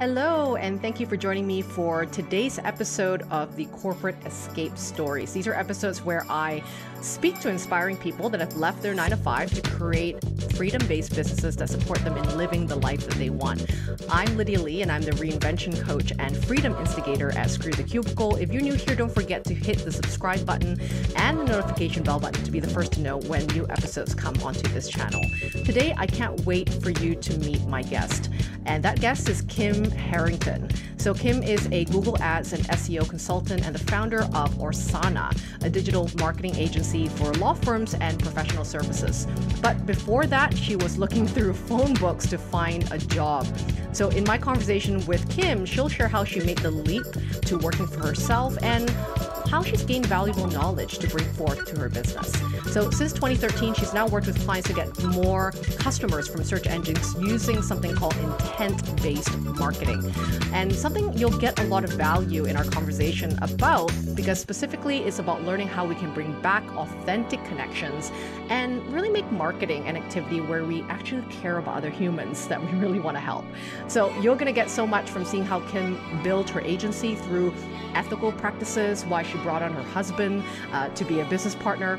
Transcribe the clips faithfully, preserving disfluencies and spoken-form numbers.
Hello, and thank you for joining me for today's episode of the Corporate Escape Stories. These are episodes where I speak to inspiring people that have left their nine to five to create freedom-based businesses that support them in living the life that they want. I'm Lydia Lee, and I'm the reinvention coach and freedom instigator at Screw the Cubicle. If you're new here, don't forget to hit the subscribe button and the notification bell button to be the first to know when new episodes come onto this channel. Today, I can't wait for you to meet my guest, and that guest is Kim Herrington. So Kim is a Google Ads and S E O consultant and the founder of Orsana, a digital marketing agency for law firms and professional services. But before that, she was looking through phone books to find a job. So in my conversation with Kim, she'll share how she made the leap to working for herself and how she's gained valuable knowledge to bring forth to her business. So since twenty thirteen, she's now worked with clients to get more customers from search engines using something called intent-based marketing. And something you'll get a lot of value in our conversation about, because specifically it's about learning how we can bring back authentic connections and really make marketing an activity where we actually care about other humans that we really want to help. So you're going to get so much from seeing how Kim built her agency through ethical practices, why she brought on her husband uh, to be a business partner,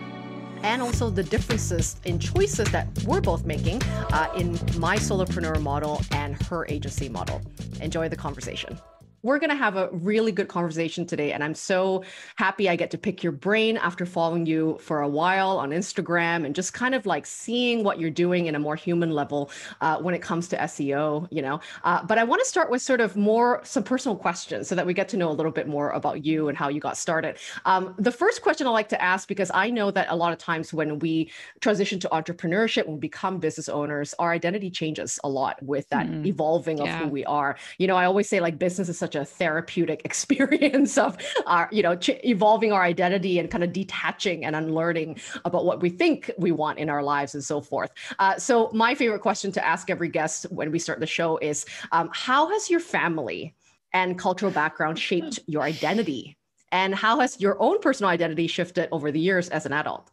and also the differences in choices that we're both making uh, in my solopreneur model and her agency model. Enjoy the conversation. We're going to have a really good conversation today, and I'm so happy I get to pick your brain after following you for a while on Instagram and just kind of like seeing what you're doing in a more human level uh, when it comes to S E O, you know. Uh, but I want to start with sort of more some personal questions so that we get to know a little bit more about you and how you got started. Um, the first question I like to ask, because I know that a lot of times when we transition to entrepreneurship, when we become business owners, our identity changes a lot with that mm. evolving of yeah. who we are. You know, I always say like business is such a therapeutic experience of our, you know, evolving our identity and kind of detaching and unlearning about what we think we want in our lives and so forth. Uh, so my favorite question to ask every guest when we start the show is, um, how has your family and cultural background shaped your identity? And how has your own personal identity shifted over the years as an adult?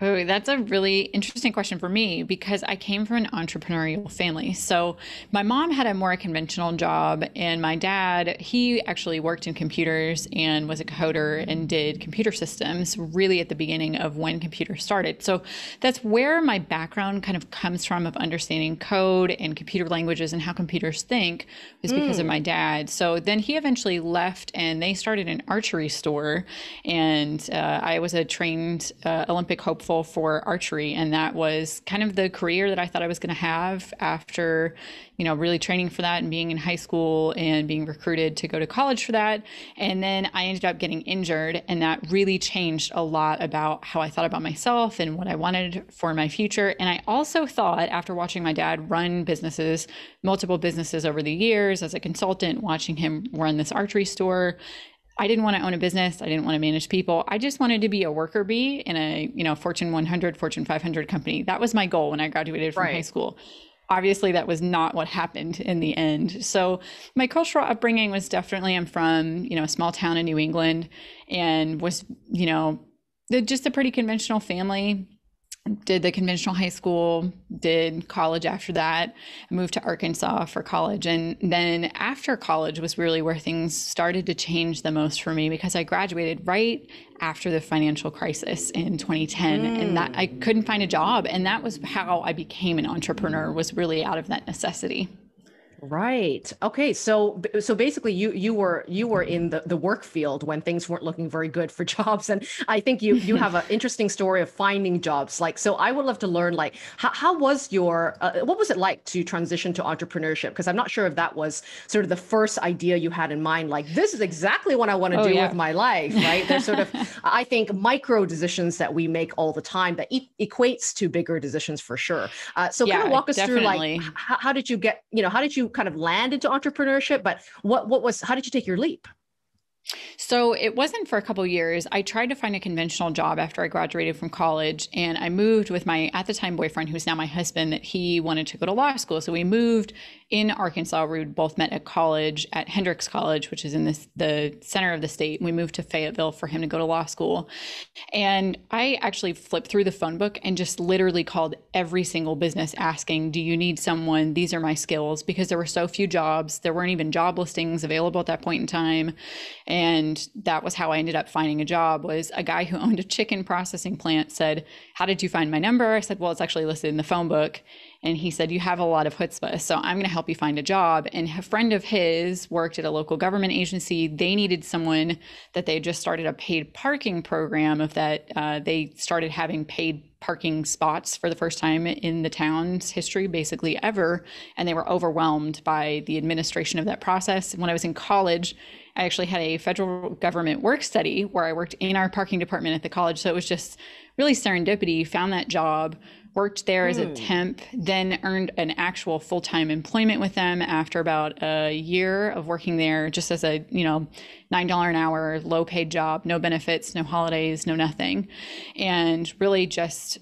Oh, that's a really interesting question for me, because I came from an entrepreneurial family. So my mom had a more conventional job, and my dad, he actually worked in computers and was a coder and did computer systems really at the beginning of when computers started. So that's where my background kind of comes from, of understanding code and computer languages and how computers think, was because mm. of my dad. So then he eventually left and they started an archery store, and uh, I was a trained uh, Olympic hopeful for archery, and that was kind of the career that I thought I was going to have after, you know, really training for that and being in high school and being recruited to go to college for that. And then I ended up getting injured, and that really changed a lot about how I thought about myself and what I wanted for my future. And I also thought, after watching my dad run businesses, multiple businesses over the years as a consultant, watching him run this archery store, I didn't want to own a business. I didn't want to manage people. I just wanted to be a worker bee in a, you know, Fortune one hundred, Fortune five hundred company. That was my goal when I graduated from right. high school. Obviously, that was not what happened in the end. So my cultural upbringing was definitely, I'm from, you know, a small town in New England, and was, you know, just a pretty conventional family. Did the conventional high school, did college after that, moved to Arkansas for college. And then after college was really where things started to change the most for me, because I graduated right after the financial crisis in twenty ten, mm. and that I couldn't find a job. And that was how I became an entrepreneur, was really out of that necessity. Right. Okay. So, so basically you, you were, you were in the, the work field when things weren't looking very good for jobs. And I think you, you have an interesting story of finding jobs. Like, so I would love to learn, like, how, how was your, uh, what was it like to transition to entrepreneurship? 'Cause I'm not sure if that was sort of the first idea you had in mind, like, this is exactly what I want to oh, do yeah. with my life. Right. There's sort of, I think, micro decisions that we make all the time that e equates to bigger decisions for sure. Uh, so yeah, kind of walk us definitely. through, like, how, how did you get, you know, how did you kind of land into entrepreneurship, but what, what was, how did you take your leap? So it wasn't for a couple of years. I tried to find a conventional job after I graduated from college, and I moved with my, at the time, boyfriend, who's now my husband, that he wanted to go to law school. So we moved in Arkansas. We both met at college at Hendrix College, which is in this, the center of the state. We moved to Fayetteville for him to go to law school. And I actually flipped through the phone book and just literally called every single business asking, do you need someone? These are my skills, because there were so few jobs. There weren't even job listings available at that point in time. And that was how I ended up finding a job. Was a guy who owned a chicken processing plant said, how did you find my number? I said, well, it's actually listed in the phone book. And he said, you have a lot of chutzpah, so I'm going to help you find a job. And a friend of his worked at a local government agency. They needed someone that they had just started a paid parking program of that. Uh, they started having paid parking spots for the first time in the town's history, basically ever. And they were overwhelmed by the administration of that process. And when I was in college, I actually had a federal government work study where I worked in our parking department at the college. So it was just really serendipity, found that job, worked there as a temp, then earned an actual full-time employment with them after about a year of working there just as a, you know, nine dollars an hour, low paid job, no benefits, no holidays, no nothing. And really just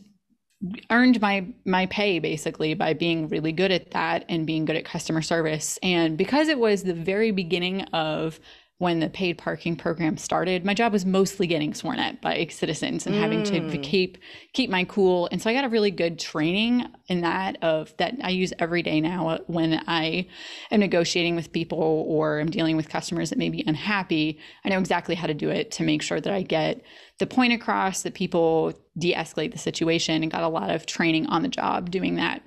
earned my, my pay basically by being really good at that and being good at customer service. And because it was the very beginning of when the paid parking program started, my job was mostly getting sworn at by citizens and mm. having to keep keep my cool. And so I got a really good training in that of that I use every day now when I am negotiating with people or I'm dealing with customers that may be unhappy. I know exactly how to do it to make sure that I get the point across, that people de-escalate the situation, and got a lot of training on the job doing that.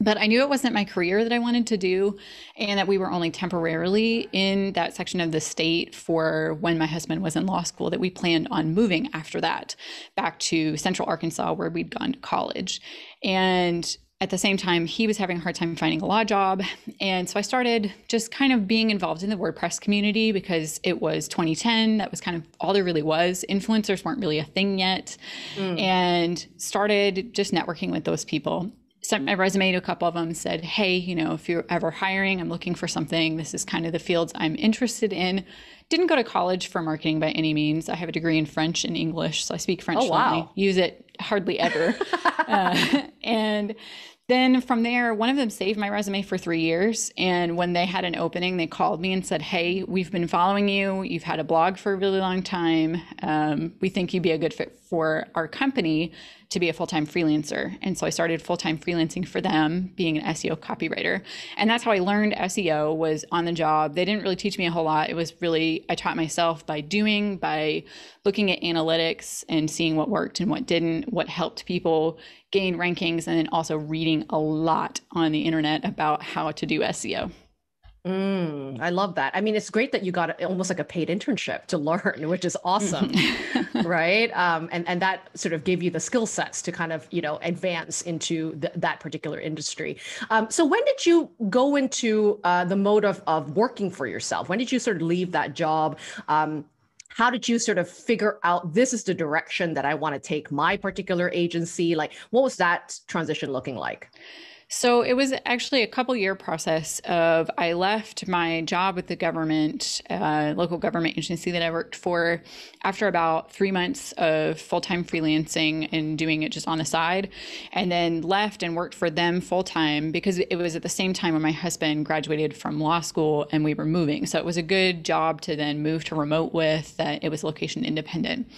But I knew it wasn't my career that I wanted to do, and that we were only temporarily in that section of the state for when my husband was in law school, that we planned on moving after that back to Central Arkansas where we'd gone to college. And at the same time, he was having a hard time finding a law job. And so I started just kind of being involved in the WordPress community, because it was twenty ten. That was kind of all there really was. Influencers weren't really a thing yet. Mm. And started just networking with those people. Sent my resume to a couple of them, said, hey, you know, if you're ever hiring, I'm looking for something. This is kind of the fields I'm interested in. Didn't go to college for marketing by any means. I have a degree in French and English, so I speak French. Oh, wow. Use it hardly ever. uh, and then from there, one of them saved my resume for three years. And when they had an opening, they called me and said, hey, we've been following you. You've had a blog for a really long time. Um, we think you'd be a good fit for our company to be a full-time freelancer. And so I started full-time freelancing for them, being an S E O copywriter. And that's how I learned S E O, was on the job. They didn't really teach me a whole lot. It was really, I taught myself by doing, by looking at analytics and seeing what worked and what didn't, what helped people gain rankings, and then also reading a lot on the internet about how to do S E O. Mm, I love that. I mean, it's great that you got almost like a paid internship to learn, which is awesome, right? Um, and, and that sort of gave you the skill sets to kind of, you know, advance into th that particular industry. Um, so when did you go into uh, the mode of, of working for yourself? When did you sort of leave that job? Um, How did you sort of figure out this is the direction that I want to take my particular agency? Like, what was that transition looking like? So it was actually a couple year process of, I left my job with the government, uh, local government agency that I worked for, after about three months of full-time freelancing and doing it just on the side, and then left and worked for them full-time, because it was at the same time when my husband graduated from law school and we were moving. So it was a good job to then move to remote with, that it was location independent.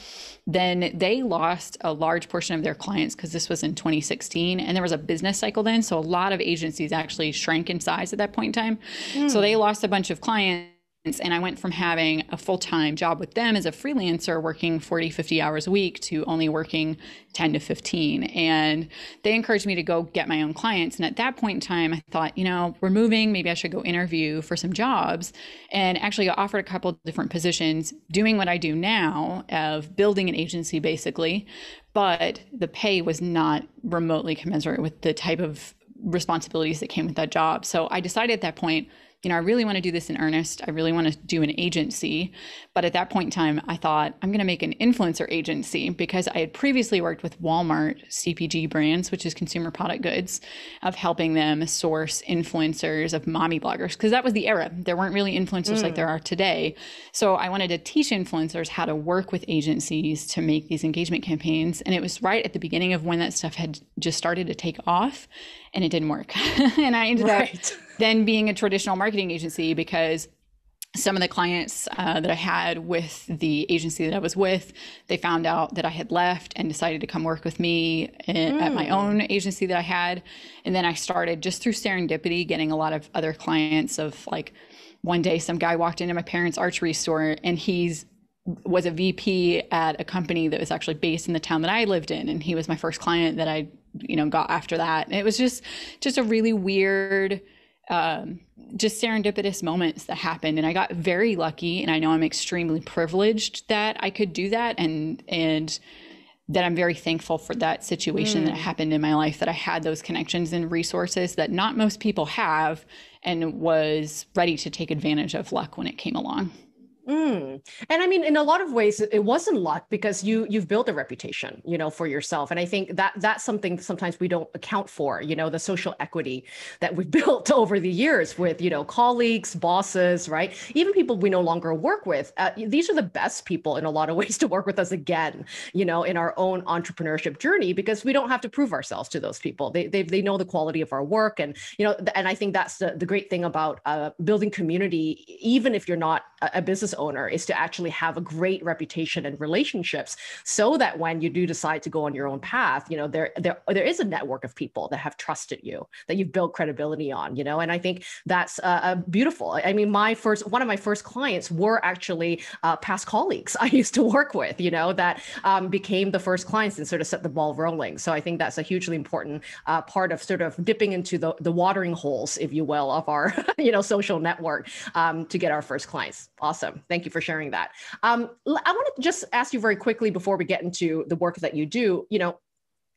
Then they lost a large portion of their clients, because this was in twenty sixteen, and there was a business cycle then. So a lot of agencies actually shrank in size at that point in time. Mm. So they lost a bunch of clients, and I went from having a full-time job with them as a freelancer working forty, fifty hours a week to only working ten to fifteen. And they encouraged me to go get my own clients. And at that point in time, I thought, you know, we're moving, maybe I should go interview for some jobs. And actually got offered a couple of different positions doing what I do now of building an agency basically, but the pay was not remotely commensurate with the type of responsibilities that came with that job. So I decided at that point, you know, I really want to do this in earnest. I really want to do an agency. But at that point in time, I thought I'm going to make an influencer agency, because I had previously worked with Walmart C P G brands, which is consumer product goods, of helping them source influencers of mommy bloggers, because that was the era. There weren't really influencers mm. like there are today. So I wanted to teach influencers how to work with agencies to make these engagement campaigns. And it was right at the beginning of when that stuff had just started to take off, and it didn't work. And I ended right. up then being a traditional marketing agency, because some of the clients uh, that I had with the agency that I was with, they found out that I had left and decided to come work with me in, mm. at my own agency that I had. And then I started, just through serendipity, getting a lot of other clients of, like, one day some guy walked into my parents' archery store, and he's was a V P at a company that was actually based in the town that I lived in. And he was my first client that I, you know, got after that. And it was just, just a really weird, um, just serendipitous moments that happened. And I got very lucky, and I know I'm extremely privileged that I could do that. And, and that I'm very thankful for that situation mm. that happened in my life, that I had those connections and resources that not most people have, and was ready to take advantage of luck when it came along. Mm. And I mean, in a lot of ways, it wasn't luck, because you, you've built a reputation, you know, for yourself. And I think that that's something sometimes we don't account for, you know, the social equity that we've built over the years with, you know, colleagues, bosses, right? Even people we no longer work with. Uh, these are the best people in a lot of ways to work with us again, you know, in our own entrepreneurship journey, because we don't have to prove ourselves to those people. They, they, they know the quality of our work. And, you know, and I think that's the, the great thing about uh, building community, even if you're not a, a business owner, is to actually have a great reputation and relationships, so that when you do decide to go on your own path, you know, there, there, there is a network of people that have trusted you, that you've built credibility on, you know, and I think that's uh, beautiful. I mean, my first, one of my first clients were actually uh, past colleagues I used to work with, you know, that um, became the first clients and sort of set the ball rolling. So I think that's a hugely important uh, part of sort of dipping into the, the watering holes, if you will, of our, you know, social network um, to get our first clients. Awesome. Thank you for sharing that. Um, I want to just ask you very quickly before we get into the work that you do, you know,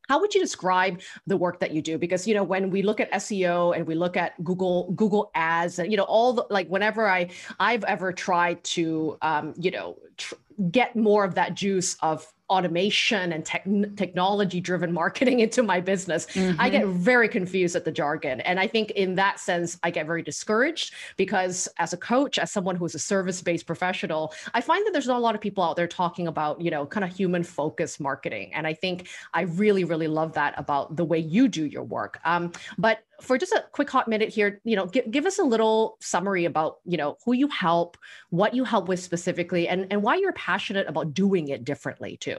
how would you describe the work that you do? Because, you know, when we look at S E O and we look at Google, Google ads, and, you know, all the, like whenever I, I've ever tried to, um, you know, tr get more of that juice of automation and tech technology driven marketing into my business, mm-hmm. I get very confused at the jargon. And I think in that sense, I get very discouraged, because as a coach, as someone who's a service-based professional, I find that there's not a lot of people out there talking about, you know, kind of human focused marketing. And I think I really, really love that about the way you do your work. Um, but for just a quick hot minute here, you know, give, give us a little summary about, you know, who you help, what you help with specifically, and, and why you're passionate about doing it differently too.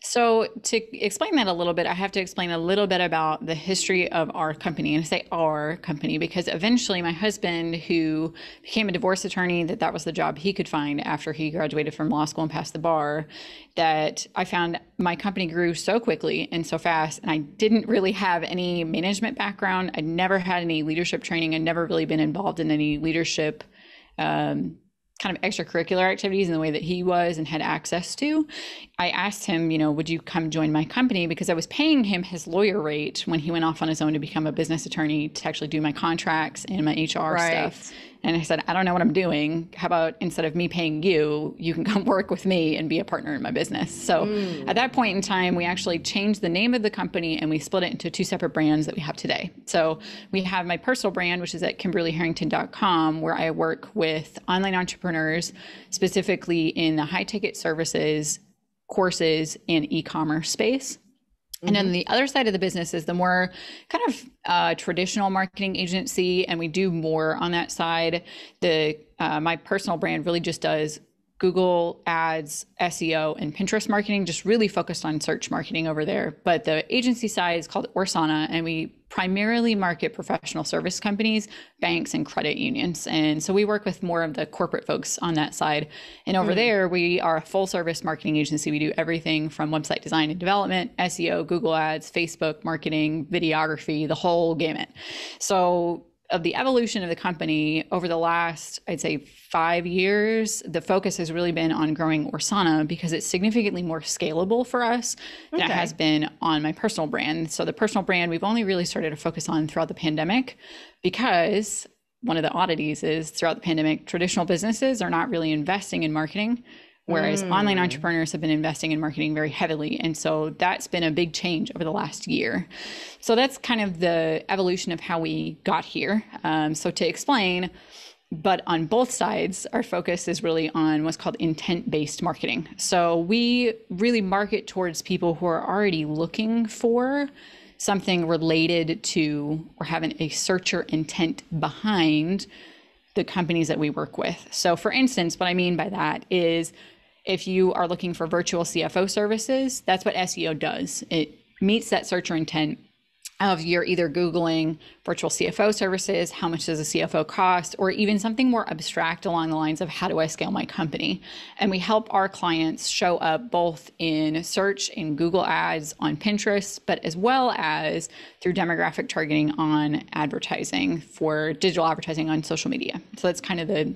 So to explain that a little bit, I have to explain a little bit about the history of our company. And I say our company because eventually my husband, who became a divorce attorney, that that was the job he could find after he graduated from law school and passed the bar, that I found my company grew so quickly and so fast. And I didn't really have any management background. I'd never had any leadership training. I'd never really been involved in any leadership um kind of extracurricular activities in the way that he was and had access to. I asked him, you know, would you come join my company? Because I was paying him his lawyer rate when he went off on his own to become a business attorney, to actually do my contracts and my H R right. stuff. And I said, I don't know what I'm doing. How about instead of me paying you, you can come work with me and be a partner in my business. So mm. at that point in time, we actually changed the name of the company and we split it into two separate brands that we have today. So we have my personal brand, which is at Kimberly Herrington dot com, where I work with online entrepreneurs, specifically in the high ticket services, courses, and e-commerce space. And then the other side of the business is the more kind of uh, traditional marketing agency, and we do more on that side. The uh, my personal brand really just does Google ads, S E O, and Pinterest marketing, just really focused on search marketing over there. But the agency side is called Orsana, and we primarily market professional service companies, banks, and credit unions. And so we work with more of the corporate folks on that side. And over mm-hmm. there, we are a full service marketing agency. We do everything from website design and development, S E O, Google ads, Facebook marketing, videography, the whole gamut. So of the evolution of the company over the last, I'd say five years, the focus has really been on growing Orsana because it's significantly more scalable for us okay. than it has been on my personal brand. So the personal brand, we've only really started to focus on throughout the pandemic because one of the oddities is throughout the pandemic, traditional businesses are not really investing in marketing, whereas mm. online entrepreneurs have been investing in marketing very heavily. And so that's been a big change over the last year. So that's kind of the evolution of how we got here. Um, so to explain, but on both sides, our focus is really on what's called intent-based marketing. So we really market towards people who are already looking for something related to or having a searcher intent behind the companies that we work with. So for instance, what I mean by that is if you are looking for virtual C F O services, that's what S E O does. It meets that searcher intent of you're either Googling virtual C F O services, how much does a C F O cost, or even something more abstract along the lines of how do I scale my company? And we help our clients show up both in search, in Google ads, on Pinterest, but as well as through demographic targeting on advertising for digital advertising on social media. So that's kind of the,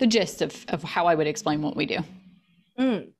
the gist of, of how I would explain what we do. Mm.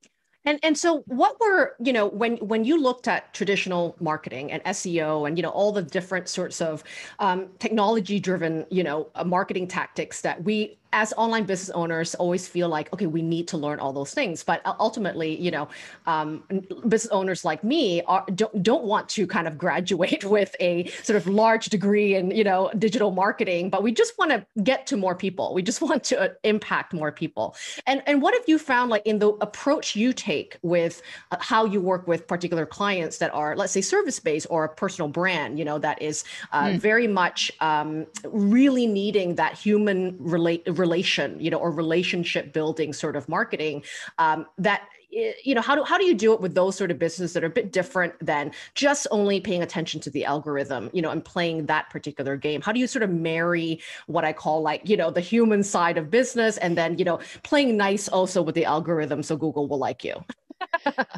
And and so what were, you know, when when you looked at traditional marketing and S E O and, you know, all the different sorts of um, technology driven, you know, uh, marketing tactics that we as online business owners always feel like, okay, we need to learn all those things. But ultimately, you know, um, business owners like me are, don't, don't want to kind of graduate with a sort of large degree in, you know, digital marketing, but we just want to get to more people. We just want to impact more people. And, and what have you found like in the approach you take with how you work with particular clients that are, let's say, service-based or a personal brand, you know, that is uh, mm. very much um, really needing that human relate relation, you know, or relationship building sort of marketing um, that, you know, how do, how do you do it with those sort of businesses that are a bit different than just only paying attention to the algorithm, you know, and playing that particular game? How do you sort of marry what I call like, you know, the human side of business and then, you know, playing nice also with the algorithm so Google will like you?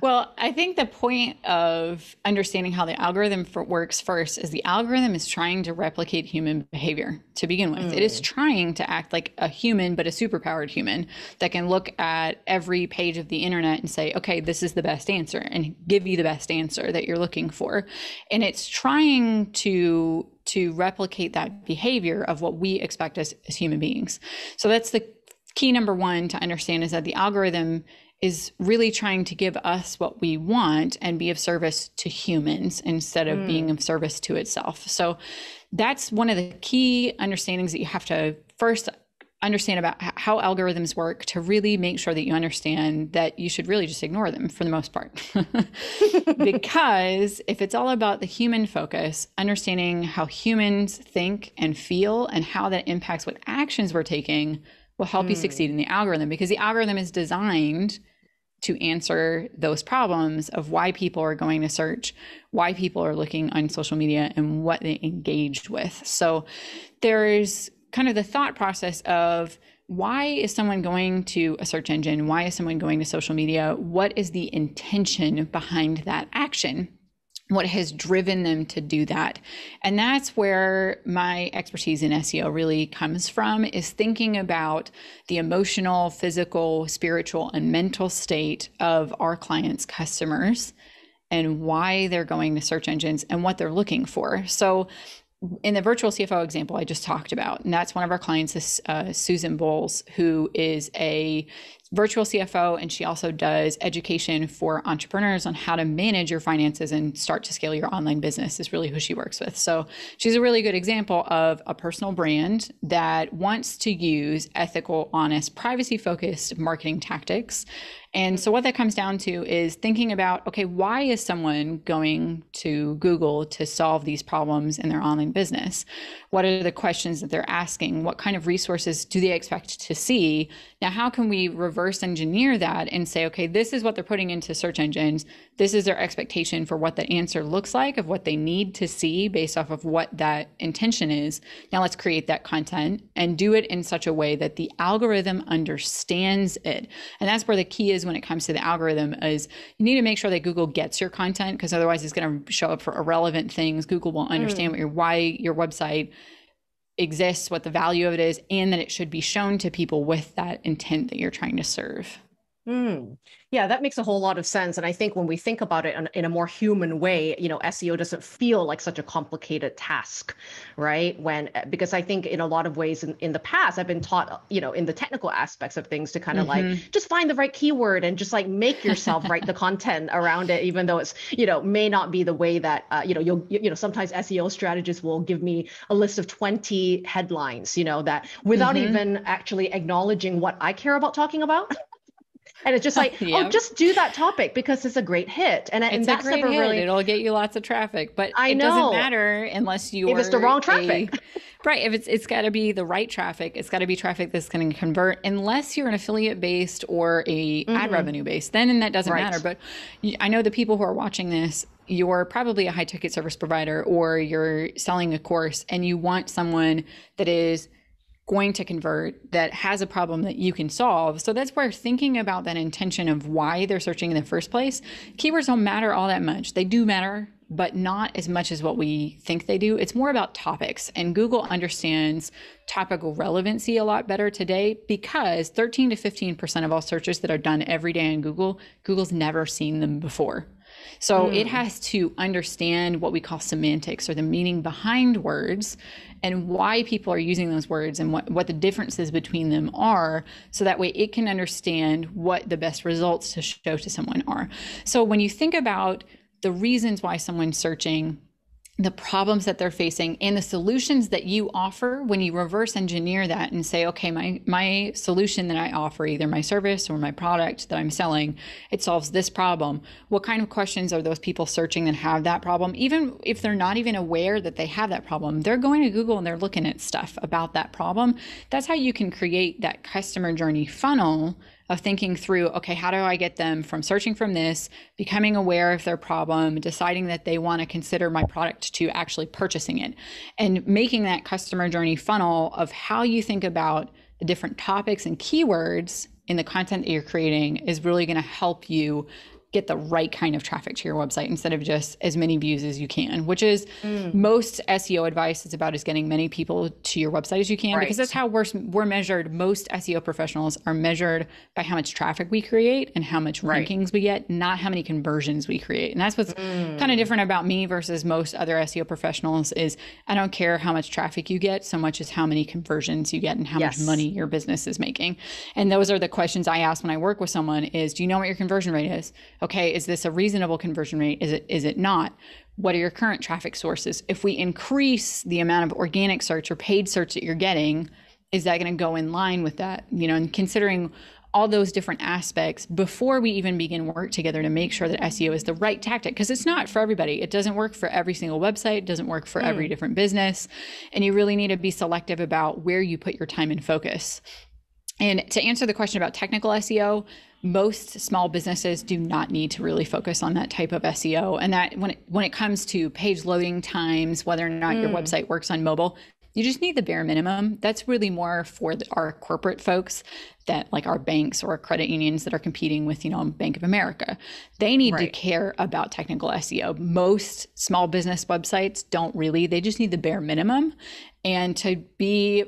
Well, I think the point of understanding how the algorithm for works first is the algorithm is trying to replicate human behavior to begin with. Mm. It is trying to act like a human, but a superpowered human that can look at every page of the internet and say, okay, this is the best answer and give you the best answer that you're looking for. And it's trying to, to replicate that behavior of what we expect as, as human beings. So that's the key number one to understand, is that the algorithm is really trying to give us what we want and be of service to humans instead of mm. being of service to itself. So that's one of the key understandings that you have to first understand about how algorithms work to really make sure that you understand that you should really just ignore them for the most part. Because if it's all about the human focus, understanding how humans think and feel and how that impacts what actions we're taking will help mm. you succeed in the algorithm, because the algorithm is designed to answer those problems of why people are going to search, why people are looking on social media, and what they engaged with. So there's kind of the thought process of why is someone going to a search engine? Why is someone going to social media? What is the intention behind that action? What has driven them to do that? And that's where my expertise in S E O really comes from, is thinking about the emotional, physical, spiritual, and mental state of our clients' customers and why they're going to search engines and what they're looking for. So in the virtual C F O example I just talked about, and that's one of our clients, uh, Susan Bowles, who is a virtual C F O, and she also does education for entrepreneurs on how to manage your finances and start to scale your online business, is really who she works with. So she's a really good example of a personal brand that wants to use ethical, honest, privacy-focused marketing tactics. And so what that comes down to is thinking about, okay, why is someone going to Google to solve these problems in their online business? What are the questions that they're asking? What kind of resources do they expect to see? Now, how can we reverse engineer that and say, okay, this is what they're putting into search engines. This is their expectation for what that answer looks like, of what they need to see based off of what that intention is. Now let's create that content and do it in such a way that the algorithm understands it. And that's where the key is when it comes to the algorithm, is you need to make sure that Google gets your content, because otherwise it's going to show up for irrelevant things. Google won't understand mm. what your, why your website exists, what the value of it is, and that it should be shown to people with that intent that you're trying to serve. Mm. Yeah, that makes a whole lot of sense. And I think when we think about it in, in a more human way, you know, S E O doesn't feel like such a complicated task, right? When, because I think in a lot of ways in, in the past, I've been taught, you know, in the technical aspects of things to kind of mm-hmm. like, just find the right keyword and just like make yourself write the content around it, even though it's, you know, may not be the way that, uh, you know, you'll, you know, sometimes S E O strategists will give me a list of twenty headlines, you know, that without mm-hmm. even actually acknowledging what I care about talking about. And it's just like, yep. oh, just do that topic because it's a great hit. And, and it's that's a great never hit. Really... It'll get you lots of traffic, but I it know. doesn't matter unless you If it's the wrong traffic. A, right. If it's, it's got to be the right traffic. It's got to be traffic that's going to convert unless you're an affiliate-based or a mm-hmm. ad revenue-based. Then and that doesn't right. matter. But I know the people who are watching this, you're probably a high-ticket service provider or you're selling a course and you want someone that is going to convert, that has a problem that you can solve. So that's where thinking about that intention of why they're searching in the first place. Keywords don't matter all that much. They do matter, but not as much as what we think they do. It's more about topics, and Google understands topical relevancy a lot better today because thirteen to fifteen percent of all searches that are done every day on Google, Google's never seen them before. So mm. it has to understand what we call semantics or the meaning behind words and why people are using those words and what, what the differences between them are. So that way it can understand what the best results to show to someone are. So when you think about the reasons why someone's searching, the problems that they're facing and the solutions that you offer, when you reverse engineer that and say, okay, my, my solution that I offer, either my service or my product that I'm selling, it solves this problem. What kind of questions are those people searching that have that problem? Even if they're not even aware that they have that problem, they're going to Google and they're looking at stuff about that problem. That's how you can create that customer journey funnel of thinking through, okay, how do I get them from searching from this, becoming aware of their problem, deciding that they want to consider my product to actually purchasing it, and making that customer journey funnel of how you think about the different topics and keywords in the content that you're creating is really going to help you get the right kind of traffic to your website instead of just as many views as you can, which is mm. most S E O advice is about is getting many people to your website as you can, right. because that's how we're, we're measured. Most S E O professionals are measured by how much traffic we create and how much right. rankings we get, not how many conversions we create. And that's what's mm. kind of different about me versus most other S E O professionals is I don't care how much traffic you get so much as how many conversions you get and how yes. much money your business is making. And those are the questions I ask when I work with someone is, do you know what your conversion rate is? Okay, is this a reasonable conversion rate? Is it, is it not? What are your current traffic sources? If we increase the amount of organic search or paid search that you're getting, is that going to go in line with that? You know, and considering all those different aspects before we even begin work together to make sure that S E O is the right tactic, because it's not for everybody. It doesn't work for every single website. It doesn't work for mm. every different business. And you really need to be selective about where you put your time and focus. And to answer the question about technical S E O, most small businesses do not need to really focus on that type of S E O. And that when it, when it comes to page loading times, whether or not mm. your website works on mobile, you just need the bare minimum. That's really more for the, our corporate folks that like our banks or credit unions that are competing with, you know, Bank of America. They need right. to care about technical S E O. Most small business websites don't really. They just need the bare minimum. And to be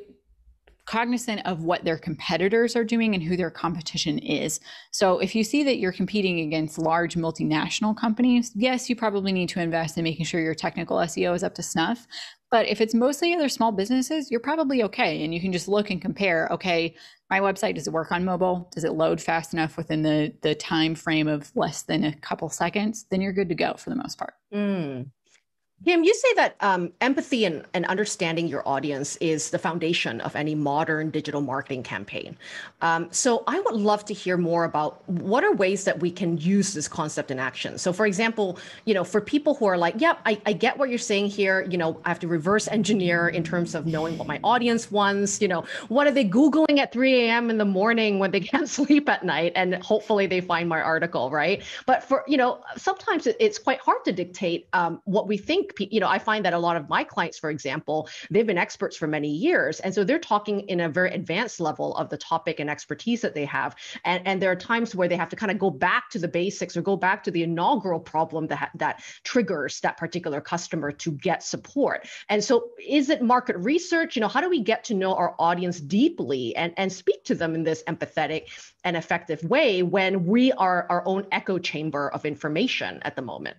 cognizant of what their competitors are doing and who their competition is. So if you see that you're competing against large multinational companies, yes, you probably need to invest in making sure your technical S E O is up to snuff. But if it's mostly other small businesses, you're probably okay. And you can just look and compare, okay, my website, does it work on mobile? Does it load fast enough within the, the time frame of less than a couple seconds? Then you're good to go for the most part. Mm. Kim, you say that um, empathy and, and understanding your audience is the foundation of any modern digital marketing campaign. Um, so I would love to hear more about what are ways that we can use this concept in action. So for example, you know, for people who are like, yep, I, I get what you're saying here. You know, I have to reverse engineer in terms of knowing what my audience wants. You know, what are they Googling at three a m in the morning when they can't sleep at night? And hopefully they find my article, right? But for, you know, sometimes it's quite hard to dictate um, what we think think, you know, I find that a lot of my clients, for example, they've been experts for many years. And so they're talking in a very advanced level of the topic and expertise that they have. And, and there are times where they have to kind of go back to the basics or go back to the inaugural problem that, that triggers that particular customer to get support. And so is it market research? You know, how do we get to know our audience deeply and, and speak to them in this empathetic and effective way when we are our own echo chamber of information at the moment?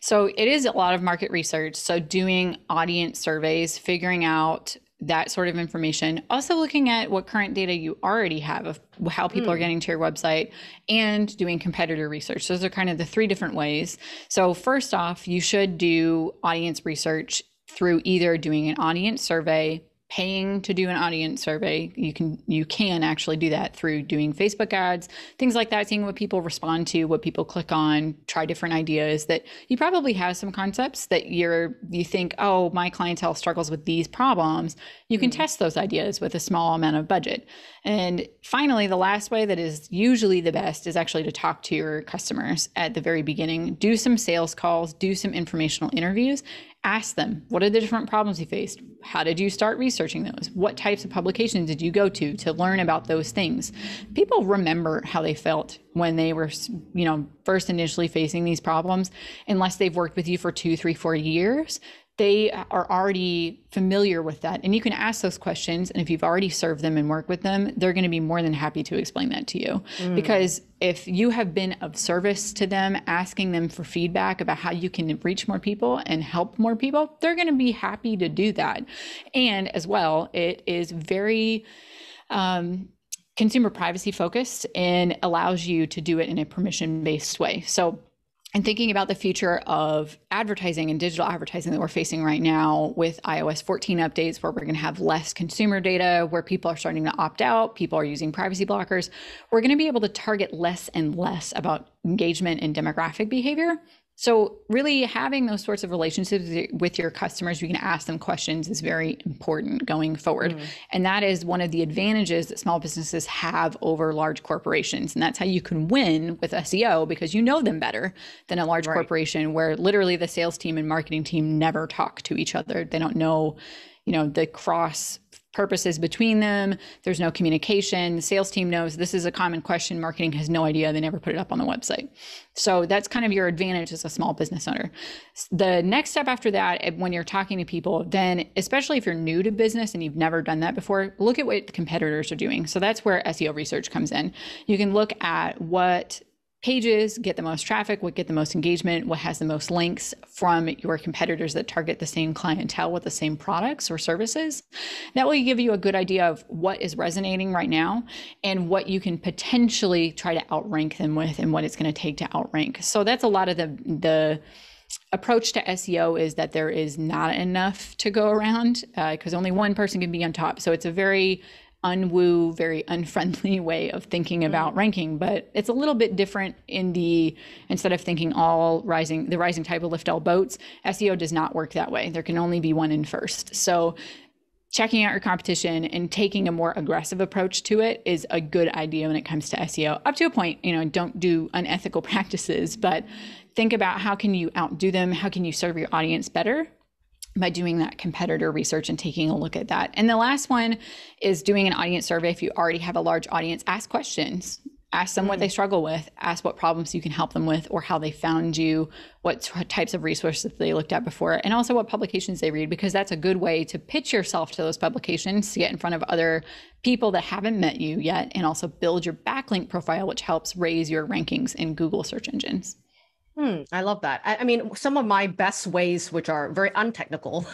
So it is a lot of market research. So doing audience surveys, figuring out that sort of information, also looking at what current data you already have of how people mm. are getting to your website, and doing competitor research. Those are kind of the three different ways. So first off, you should do audience research through either doing an audience survey, paying to do an audience survey. You can you can actually do that through doing Facebook ads, things like that, seeing what people respond to, what people click on, try different ideas that you probably have some concepts that you're you think, oh, my clientele struggles with these problems. You can mm-hmm. test those ideas with a small amount of budget. And finally, the last way that is usually the best is actually to talk to your customers at the very beginning, do some sales calls, do some informational interviews. Ask them, what are the different problems you faced? How did you start researching those? What types of publications did you go to to learn about those things? People remember how they felt when they were, you know, first initially facing these problems. Unless they've worked with you for two, three, four years, they are already familiar with that. And you can ask those questions. And if you've already served them and worked with them, they're going to be more than happy to explain that to you. Mm. Because if you have been of service to them, asking them for feedback about how you can reach more people and help more people, they're going to be happy to do that. And as well, it is very um, consumer privacy focused and allows you to do it in a permission-based way. So and thinking about the future of advertising and digital advertising that we're facing right now with i O S fourteen updates, where we're going to have less consumer data, where people are starting to opt out, people are using privacy blockers, we're going to be able to target less and less about engagement and demographic behavior. So really having those sorts of relationships with your customers, you can ask them questions, is very important going forward. Mm. And that is one of the advantages that small businesses have over large corporations. And that's how you can win with S E O, because you know them better than a large right. corporation where literally the sales team and marketing team never talk to each other. They don't know, you know, the cross purposes between them. There's no communication. The sales team knows this is a common question. Marketing has no idea. They never put it up on the website. So that's kind of your advantage as a small business owner. The next step after that, when you're talking to people, then especially if you're new to business and you've never done that before, look at what the competitors are doing. So that's where S E O research comes in. You can look at what pages get the most traffic, what get the most engagement, what has the most links from your competitors that target the same clientele with the same products or services. That will give you a good idea of what is resonating right now and what you can potentially try to outrank them with and what it's going to take to outrank. So that's a lot of the the approach to S E O, is that there is not enough to go around because uh, only one person can be on top. So it's a very unwoo, very unfriendly way of thinking about ranking, but it's a little bit different in the, instead of thinking all rising, the rising tide will lift all boats, S E O does not work that way. There can only be one in first. So checking out your competition and taking a more aggressive approach to it is a good idea when it comes to S E O, up to a point. You know, don't do unethical practices, but think about how can you outdo them? How can you serve your audience better? By doing that competitor research and taking a look at that. And the last one is doing an audience survey. If you already have a large audience, ask questions. Ask them mm-hmm. what they struggle with, ask what problems you can help them with or how they found you, what types of resources they looked at before, and also what publications they read, because that's a good way to pitch yourself to those publications to get in front of other people that haven't met you yet, and also build your backlink profile, which helps raise your rankings in Google search engines. Hmm, I love that. I, I mean, some of my best ways, which are very untechnical,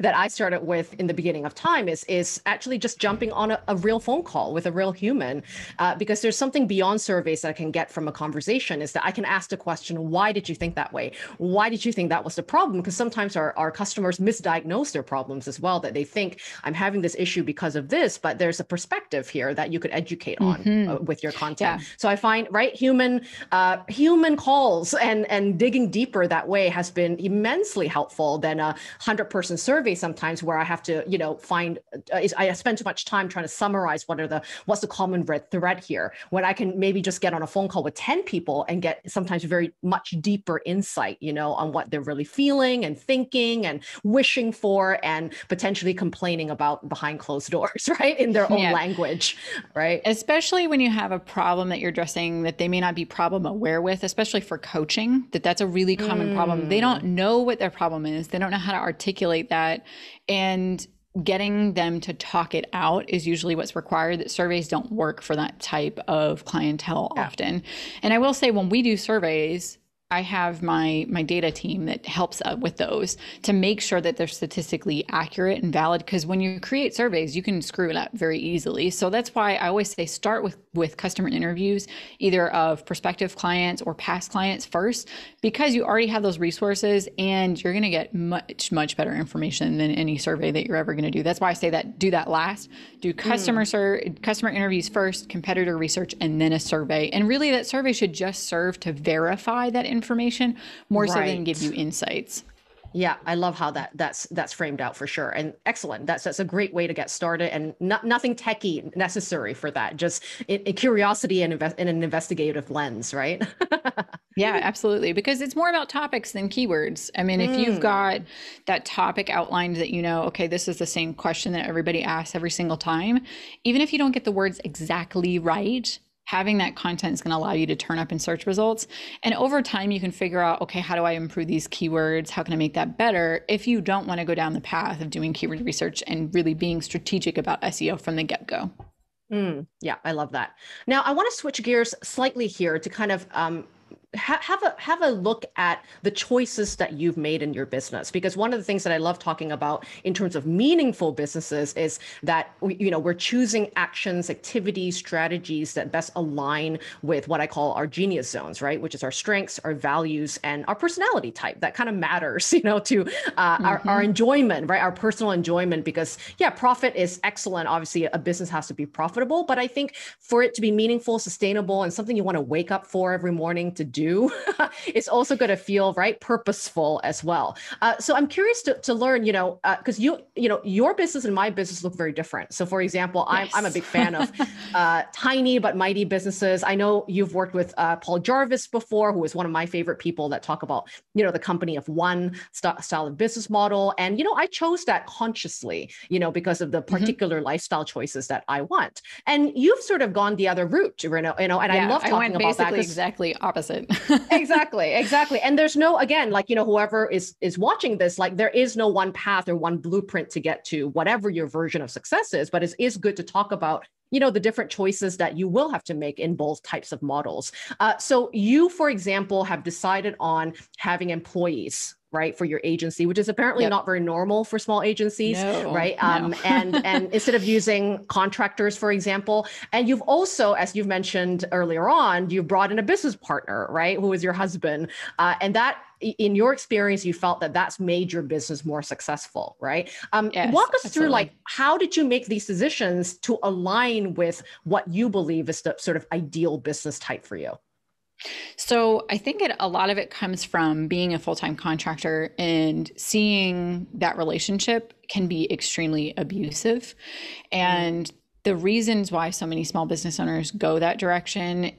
that I started with in the beginning of time is is actually just jumping on a, a real phone call with a real human, uh, because there's something beyond surveys that I can get from a conversation, is that I can ask the question, why did you think that way? Why did you think that was the problem? Because sometimes our, our customers misdiagnose their problems as well, that they think I'm having this issue because of this, but there's a perspective here that you could educate on mm-hmm. uh, with your content. Yeah. So I find, right, human, uh, human calls and, and digging deeper that way has been immensely helpful than a hundred person survey sometimes where I have to, you know, find, uh, I spend too much time trying to summarize what are the, what's the common red thread here, when I can maybe just get on a phone call with ten people and get sometimes very much deeper insight, you know, on what they're really feeling and thinking and wishing for, and potentially complaining about behind closed doors, right? In their own yeah. language, right? Especially when you have a problem that you're addressing that they may not be problem aware with, especially for coaching, that that's a really common mm. problem. They don't know what their problem is. They don't know how to articulate that. And getting them to talk it out is usually what's required. That surveys don't work for that type of clientele yeah. often. And I will say, when we do surveys, I have my my data team that helps with those to make sure that they're statistically accurate and valid, because when you create surveys, you can screw it up very easily. So that's why I always say start with with customer interviews, either of prospective clients or past clients first, because you already have those resources and you're going to get much, much better information than any survey that you're ever going to do. That's why I say that do that last. Do customer mm. sur- customer interviews first, competitor research, and then a survey. And really that survey should just serve to verify that information more right. so than give you insights. Yeah, I love how that that's that's framed out for sure. And excellent. That's that's a great way to get started, and not, nothing techie necessary for that. Just in, in curiosity and invest, in an investigative lens, right? Yeah, absolutely. Because it's more about topics than keywords. I mean, mm. if you've got that topic outlined that, you know, okay, this is the same question that everybody asks every single time, even if you don't get the words exactly right, having that content is going to allow you to turn up in search results. And over time, you can figure out, okay, how do I improve these keywords? How can I make that better? If you don't want to go down the path of doing keyword research and really being strategic about S E O from the get-go. Mm, yeah, I love that. Now, I want to switch gears slightly here to kind of um, have a have a look at the choices that you've made in your business, because one of the things that I love talking about in terms of meaningful businesses is that we, you know, we're choosing actions, activities, strategies that best align with what I call our genius zones, right? Which is our strengths, our values, and our personality type. That kind of matters, you know, to uh, mm-hmm. our, our enjoyment, right? Our personal enjoyment, because yeah, profit is excellent. Obviously, a business has to be profitable, but I think for it to be meaningful, sustainable, and something you want to wake up for every morning to do, it's also going to feel right purposeful as well. Uh, so I'm curious to, to learn, you know, because uh, you you know your business and my business look very different. So for example, yes. I'm I'm a big fan of uh, tiny but mighty businesses. I know you've worked with uh, Paul Jarvis before, who is one of my favorite people that talk about, you know, the company of one st- style of business model. And you know, I chose that consciously, you know, because of the particular mm-hmm. lifestyle choices that I want. And you've sort of gone the other route, you know, you know, and yeah, I love talking I went about that. Exactly opposite. exactly, exactly. And there's no, again, like, you know, whoever is is watching this, like there is no one path or one blueprint to get to whatever your version of success is, but it is good to talk about, you know, the different choices that you will have to make in both types of models. Uh, so you, for example, have decided on having employees, right, for your agency, which is apparently yep. not very normal for small agencies, no, right? Um, no. and and instead of using contractors, for example, and you've also, as you've mentioned earlier on, you've brought in a business partner, right, who is your husband, uh, and that, in your experience, you felt that that's made your business more successful, right? Um, yes, walk us absolutely. through, like, how did you make these decisions to align with what you believe is the sort of ideal business type for you? So I think it, a lot of it comes from being a full-time contractor and seeing that relationship can be extremely abusive. And the reasons why so many small business owners go that direction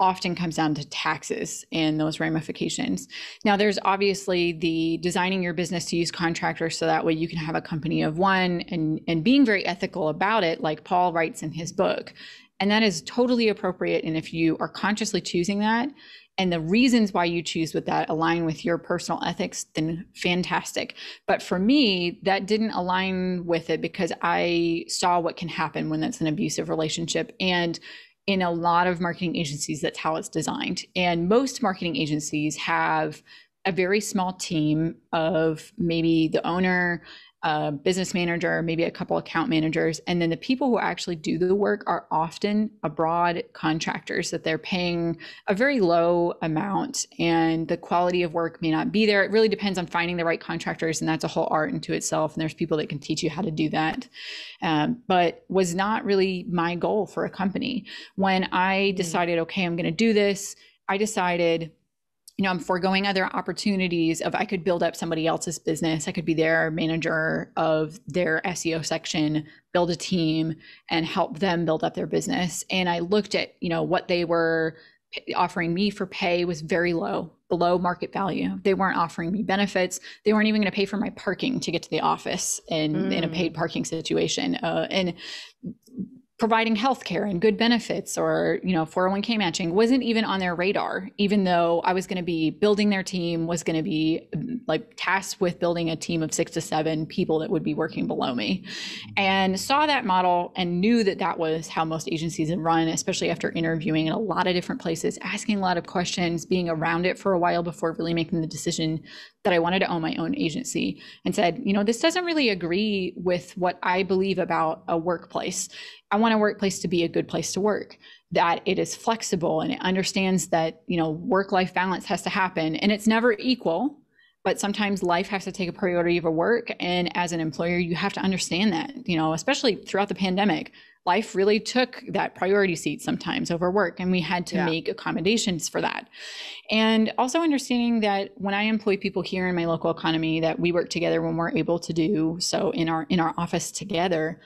often comes down to taxes and those ramifications. Now, there's obviously the designing your business to use contractors so that way you can have a company of one, and, and being very ethical about it, like Paul writes in his book. And that is totally appropriate. And if you are consciously choosing that, and the reasons why you choose with that align with your personal ethics, then fantastic. But for me, that didn't align with it because I saw what can happen when that's an abusive relationship. And in a lot of marketing agencies, that's how it's designed. And most marketing agencies have a very small team of maybe the owner, a business manager, maybe a couple account managers. And then the people who actually do the work are often abroad contractors that they're paying a very low amount, and the quality of work may not be there. It really depends on finding the right contractors, and that's a whole art into itself. And there's people that can teach you how to do that. Um, but was not really my goal for a company. When I decided, okay, I'm going to do this, I decided you know, I'm foregoing other opportunities of, I could build up somebody else's business. I could be their manager of their S E O section, build a team and help them build up their business. And I looked at, you know, what they were offering me for pay was very low, below market value. They weren't offering me benefits. They weren't even going to pay for my parking to get to the office in, mm. in a paid parking situation. Uh, and providing healthcare and good benefits or, you know, four oh one k matching wasn't even on their radar, even though I was going to be building their team, was going to be like tasked with building a team of six to seven people that would be working below me, and saw that model and knew that that was how most agencies had run, especially after interviewing in a lot of different places, asking a lot of questions, being around it for a while before really making the decision that I wanted to own my own agency, and said, you know, this doesn't really agree with what I believe about a workplace. I want a workplace to be a good place to work, that it is flexible and it understands that, you know, work-life balance has to happen, and it's never equal, but sometimes life has to take a priority over work. And as an employer, you have to understand that, you know, especially throughout the pandemic, life really took that priority seat sometimes over work, and we had to yeah. make accommodations for that. And also understanding that when I employ people here in my local economy, that we work together when we're able to do so in our in our office together.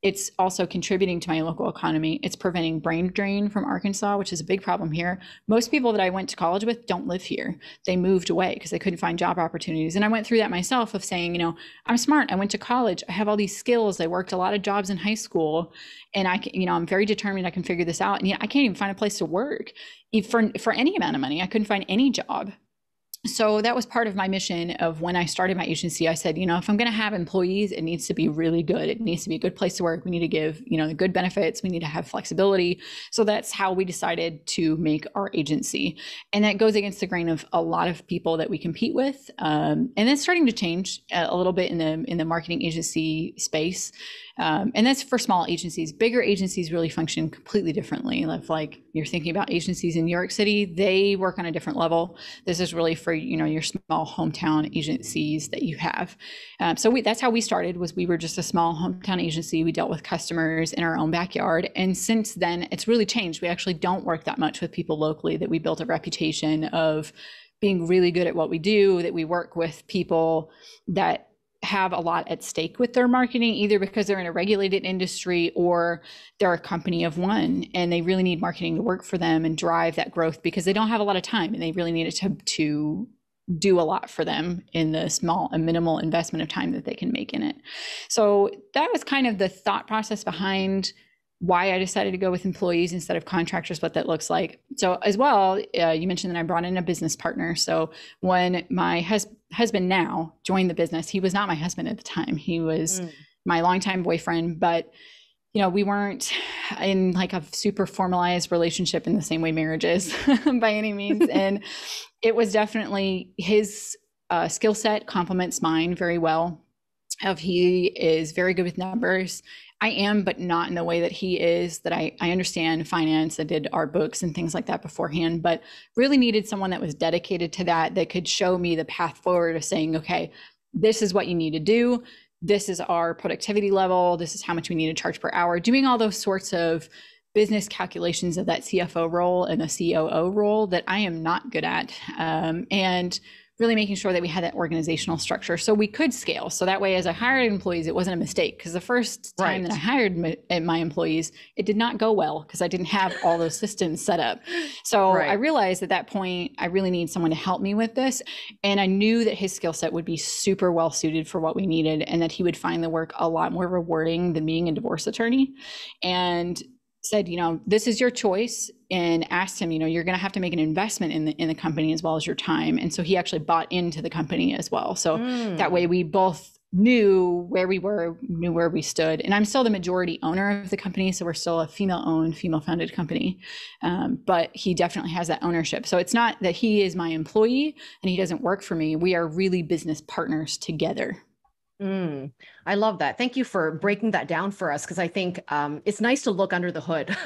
It's also contributing to my local economy. It's preventing brain drain from Arkansas, which is a big problem here. Most people that I went to college with don't live here. They moved away because they couldn't find job opportunities. And I went through that myself of saying, you know, I'm smart. I went to college. I have all these skills. I worked a lot of jobs in high school, and I, you know, I'm very determined I can figure this out. And yet I can't even find a place to work for, for any amount of money. I couldn't find any job. So that was part of my mission of when I started my agency. I said, you know, if I'm going to have employees, it needs to be really good. It needs to be a good place to work. We need to give, you know, the good benefits. We need to have flexibility. So that's how we decided to make our agency. And that goes against the grain of a lot of people that we compete with. Um, and it's starting to change a little bit in the in the marketing agency space. Um, and that's for small agencies. Bigger agencies really function completely differently. If, like, you're thinking about agencies in New York City, they work on a different level. This is really for, you know, your small hometown agencies that you have. Um, so we, that's how we started. Was we were just a small hometown agency. We dealt with customers in our own backyard. And since then, it's really changed. We actually don't work that much with people locally. That we built a reputation of being really good at what we do, that we work with people that have a lot at stake with their marketing, either because they're in a regulated industry or they're a company of one and they really need marketing to work for them and drive that growth, because they don't have a lot of time and they really need it to, to do a lot for them in the small and minimal investment of time that they can make in it. So that was kind of the thought process behind why I decided to go with employees instead of contractors, what that looks like. So as well, uh, you mentioned that I brought in a business partner. So when my hus- husband now joined the business, he was not my husband at the time. He was mm. my longtime boyfriend, but, you know, we weren't in like a super formalized relationship in the same way marriage is by any means. And it was definitely his uh, skill set complements mine very well. Of he is very good with numbers. I am, but not in the way that he is, that I, I understand finance. I did our books and things like that beforehand, but really needed someone that was dedicated to that, that could show me the path forward of saying, okay, this is what you need to do. This is our productivity level. This is how much we need to charge per hour. Doing all those sorts of business calculations of that C F O role and the C O O role that I am not good at. Um, and really making sure that we had that organizational structure so we could scale. So that way, as I hired employees, it wasn't a mistake, because the first time right. that I hired my, my employees, it did not go well because I didn't have all those systems set up. So right. I realized at that point, I really need someone to help me with this. And I knew that his skill set would be super well suited for what we needed, and that he would find the work a lot more rewarding than being a divorce attorney. And said, you know, this is your choice, and asked him, you know, you're going to have to make an investment in the in the company as well as your time. And so he actually bought into the company as well. So mm. that way we both knew where we were, knew where we stood. And I'm still the majority owner of the company. So we're still a female owned, female founded company. Um, but he definitely has that ownership. So it's not that he is my employee and he doesn't work for me. We are really business partners together. Mm. I love that. Thank you for breaking that down for us, because I think um, it's nice to look under the hood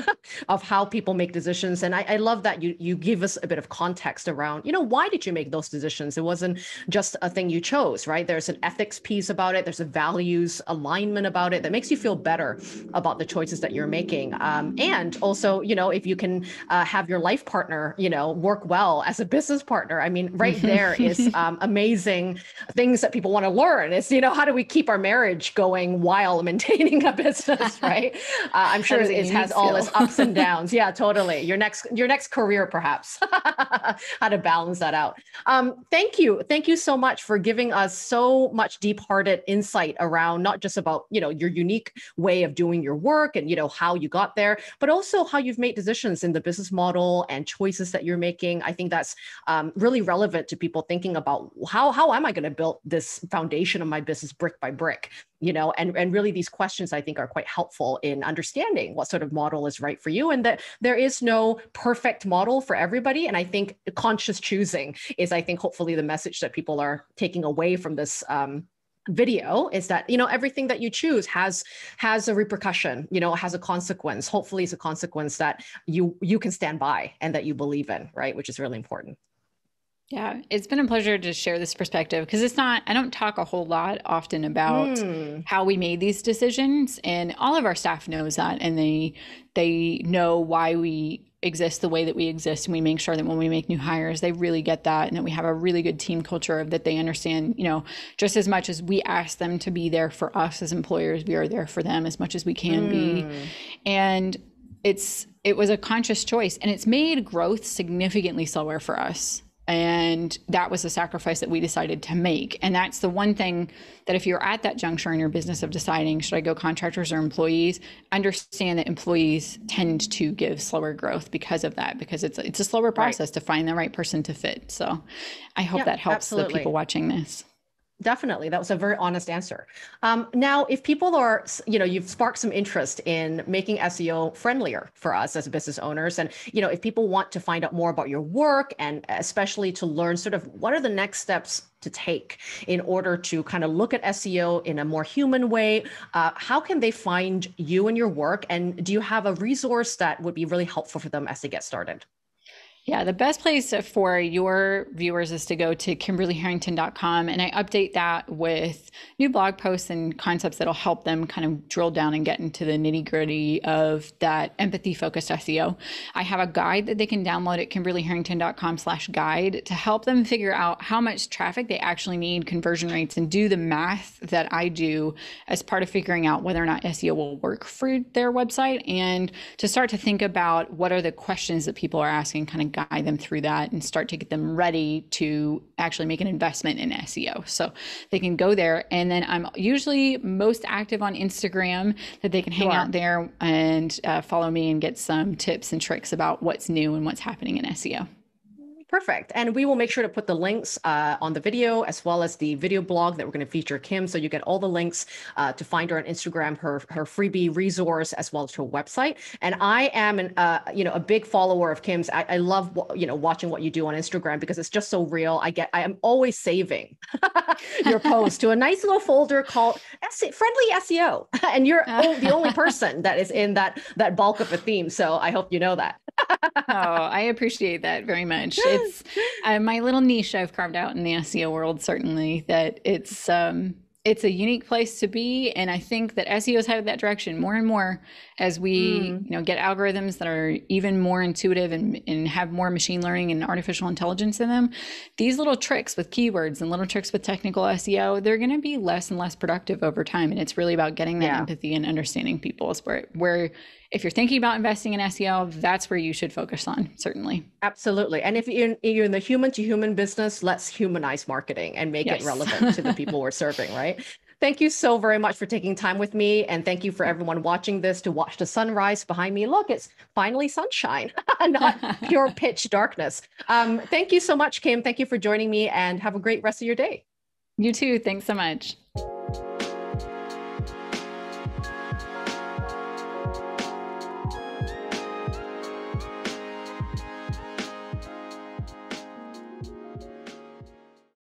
of how people make decisions. And I, I love that you you give us a bit of context around, you know, why did you make those decisions? It wasn't just a thing you chose, right? There's an ethics piece about it. There's a values alignment about it that makes you feel better about the choices that you're making. Um, and also, you know, if you can uh, have your life partner, you know, work well as a business partner. I mean, right there is um, amazing things that people want to learn. It's, you know, how do we keep our marriage going while maintaining a business, right? Uh, I'm sure it has all its ups and downs. Yeah, totally. Your next, your next career, perhaps, how to balance that out. Um, thank you. Thank you so much for giving us so much deep-hearted insight around, not just about, you know, your unique way of doing your work and, you know, how you got there, but also how you've made decisions in the business model and choices that you're making. I think that's um, really relevant to people thinking about how, how am I going to build this foundation of my business brick by brick, you know, and, and really these questions I think are quite helpful in understanding what sort of model is right for you, and that there is no perfect model for everybody. And I think conscious choosing is, I think, hopefully the message that people are taking away from this um, video, is that, you know, everything that you choose has has a repercussion, you know, has a consequence. Hopefully it's a consequence that you you can stand by and that you believe in, right? Which is really important. Yeah, it's been a pleasure to share this perspective, because it's not, I don't talk a whole lot often about mm. how we made these decisions, and all of our staff knows that, and they they know why we exist the way that we exist, and we make sure that when we make new hires, they really get that, and that we have a really good team culture of that they understand, you know, just as much as we ask them to be there for us as employers, we are there for them as much as we can mm. be. And it's it was a conscious choice, and it's made growth significantly slower for us. And that was the sacrifice that we decided to make. And that's the one thing that if you're at that juncture in your business of deciding, should I go contractors or employees, understand that employees tend to give slower growth because of that, because it's, it's a slower process right. to find the right person to fit. So I hope yeah, that helps absolutely. The people watching this. Definitely. That was a very honest answer. Um, now, if people are, you know, you've sparked some interest in making S E O friendlier for us as business owners. And, you know, if people want to find out more about your work, and especially to learn sort of what are the next steps to take in order to kind of look at S E O in a more human way, uh, how can they find you and your work? And do you have a resource that would be really helpful for them as they get started? Yeah, the best place for your viewers is to go to Kimberly Herrington dot com, and I update that with new blog posts and concepts that'll help them kind of drill down and get into the nitty-gritty of that empathy-focused S E O. I have a guide that they can download at Kimberly Herrington dot com slash guide to help them figure out how much traffic they actually need, conversion rates, and do the math that I do as part of figuring out whether or not S E O will work for their website, and to start to think about what are the questions that people are asking, kind of guide them through that and start to get them ready to actually make an investment in S E O. So they can go there. And then I'm usually most active on Instagram, that they can hang sure. out there and uh, follow me and get some tips and tricks about what's new and what's happening in S E O. Perfect. And we will make sure to put the links uh, on the video, as well as the video blog that we're going to feature Kim. So you get all the links uh, to find her on Instagram, her, her freebie resource, as well as her website. And I am an, uh, you know, a big follower of Kim's. I, I love, you know, watching what you do on Instagram, because it's just so real. I get, I am always saving your post to a nice little folder called Friendly S E O. And you're the only person that is in that, that bulk of a theme. So I hope you know that. Oh, I appreciate that very much. It's It's uh, my little niche I've carved out in the S E O world, certainly, that it's um, it's a unique place to be. And I think that S E O is headed that direction more and more as we mm. you know, get algorithms that are even more intuitive and, and have more machine learning and artificial intelligence in them. These little tricks with keywords and little tricks with technical S E O, they're going to be less and less productive over time. And it's really about getting that yeah. empathy and understanding people is where, where if you're thinking about investing in S E O, that's where you should focus on, certainly. Absolutely. And if you're in, you're in the human-to-human business, let's humanize marketing and make yes. it relevant to the people we're serving, right? Thank you so very much for taking time with me. And thank you for everyone watching this to watch the sunrise behind me. Look, it's finally sunshine, not pure pitch darkness. Um, thank you so much, Kim. Thank you for joining me, and have a great rest of your day. You too. Thanks so much.